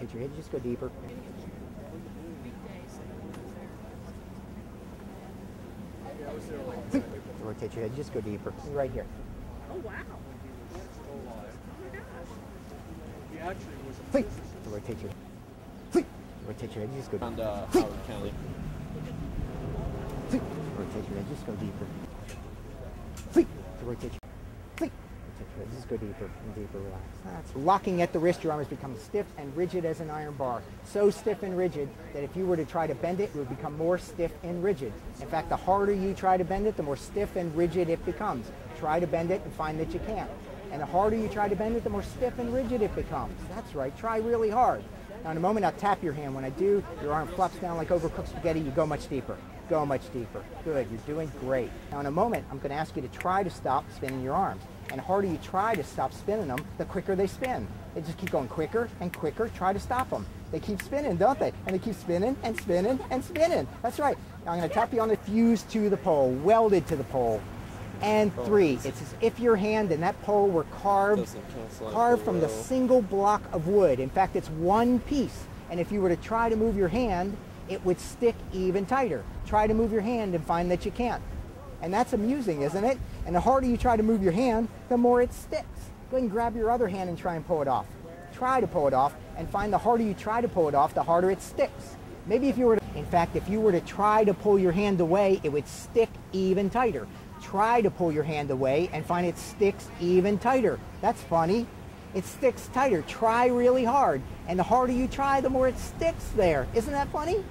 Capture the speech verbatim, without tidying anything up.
tilt your head, just go deeper. Rotate your head, just go deeper. Right here. Oh, wow. He actually was a physicist. Rotate your head. Rotate your head, just go deeper. And, uh, Howard County. Rotate your head, just go deeper. Rotate your head, just go deeper and deeper, relax. That's locking at the wrist, your arm has become stiff and rigid as an iron bar. So stiff and rigid that if you were to try to bend it, it would become more stiff and rigid. In fact, the harder you try to bend it, the more stiff and rigid it becomes. Try to bend it and find that you can't. And the harder you try to bend it, the more stiff and rigid it becomes. That's right, try really hard. Now in a moment, I'll tap your hand. When I do, your arm flops down like overcooked spaghetti, you go much deeper. Go much deeper. Good, you're doing great. Now in a moment, I'm going to ask you to try to stop spinning your arms. And the harder you try to stop spinning them, the quicker they spin. They just keep going quicker and quicker. Try to stop them. They keep spinning, don't they? And they keep spinning and spinning and spinning. That's right. Now I'm going to tap you on the fused to the pole, welded to the pole. And three, it's as if your hand and that pole were carved, carved from the single block of wood. In fact, it's one piece. And if you were to try to move your hand, it would stick even tighter. Try to move your hand and find that you can't. And that's amusing, isn't it? And the harder you try to move your hand, the more it sticks. Go ahead and grab your other hand and try and pull it off. Try to pull it off and find the harder you try to pull it off, the harder it sticks. Maybe if you were to, in fact, if you were to try to pull your hand away, it would stick even tighter. Try to pull your hand away and find it sticks even tighter. That's funny. It sticks tighter. Try really hard. And the harder you try, the more it sticks there. Isn't that funny?